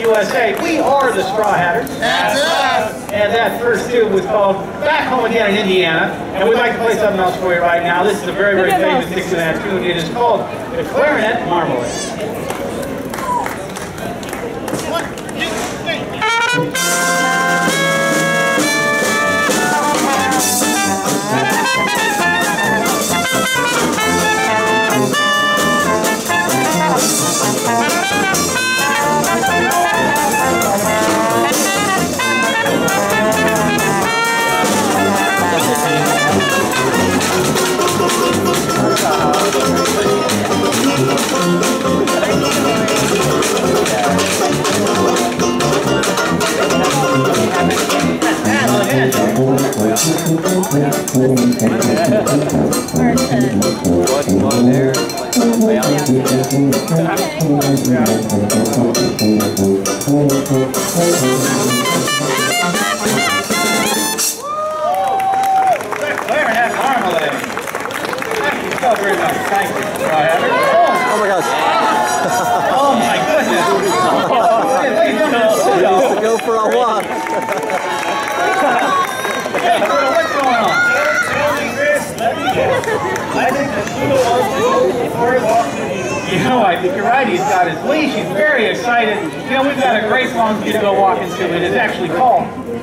USA. We are the Straw Hatters. That's us! And that first tune was called Back Home Again in Indiana. And we'd like to play something else for you right now. This is a very, very famous Dixieland tune. It is called The Clarinet Marvelous. 1, 2, 3.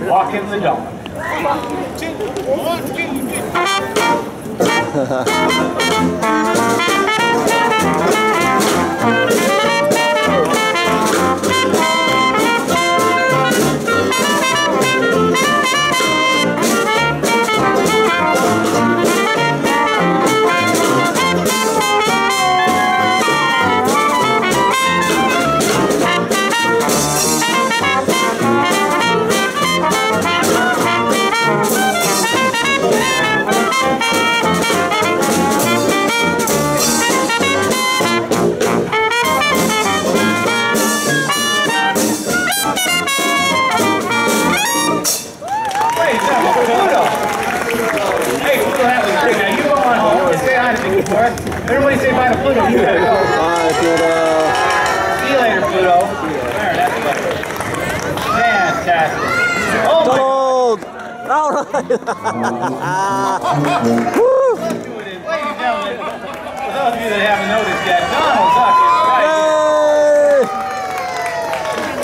Walking the Dog. 1, 2, 1, 2, 3. Everybody say bye to Pluto. Bye, Pluto. See you later, Pluto. Fantastic. Oh, Donald! All right. Woo! Ladies and gentlemen, for those of you that haven't noticed yet, Donald Duck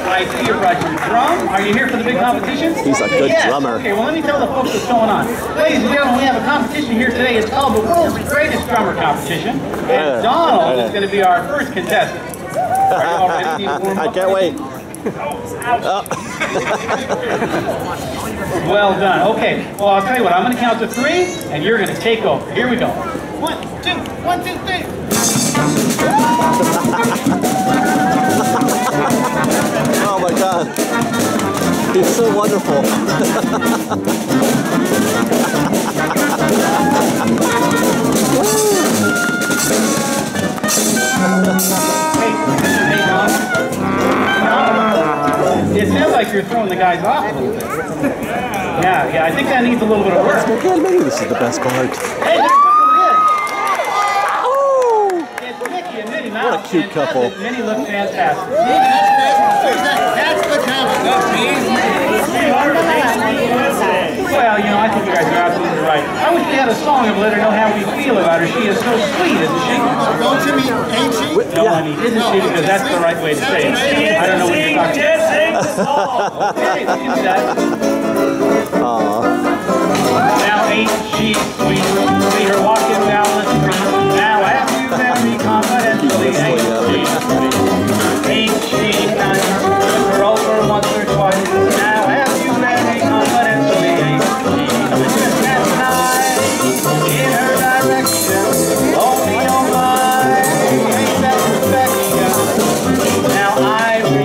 is right here. I see you brought your drum. Are you here for the big competition? He's a good drummer. Okay, well, let me tell the folks what's going on. Ladies and gentlemen, we have a competition here today. It's called the World's Greatest Drummer Competition. And Donald is going to be our first contestant. I can't wait. Well done. Okay, well, I'll tell you what. I'm going to count to 3, and you're going to take over. Here we go. 1, 2, 1, 2, 3. Oh, my God. He's so wonderful. It sounds like you're throwing the guys off a little bit. Yeah, I think that needs a little bit of work. Well, maybe this is the best card. Hey, look who it is. It's Mickey and Minnie Mouse. What a cute couple. Minnie looks fantastic. Well, you know, I think you guys are absolutely right. I wish we had a song and let her know how we feel about her. She is so sweet, isn't she? Don't you mean ain't she? No, I mean isn't she, because that's the right way to say it. I don't know what you're talking about. Okay, we can do that. Now ain't she sweet? See her walking down the street. Now ask you very confidently, ain't she sweet? Ain't she kind? Now, have you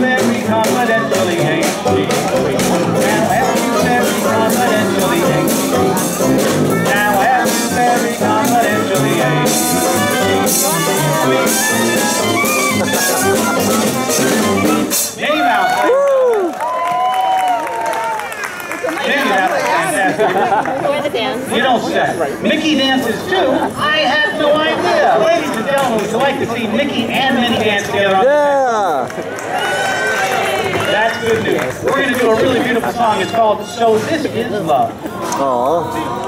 very confidently? dance. You don't check. Mickey dances too. I had no idea. Ladies and gentlemen, would you like to see Mickey and Minnie dance together? Yeah. That's good news. We're going to do a really beautiful song. It's called So This Is Love. Aww.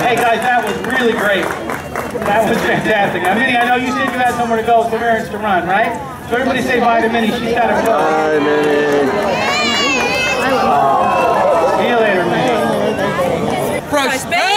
Hey guys, that was really great. That was fantastic. Now Minnie, I know you said you had somewhere to go, some errands to run, right? So everybody say bye to Minnie. She's got to go. Bye, Minnie. See you later, Minnie. Prospect.